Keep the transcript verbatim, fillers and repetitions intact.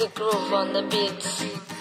the groove on the beats.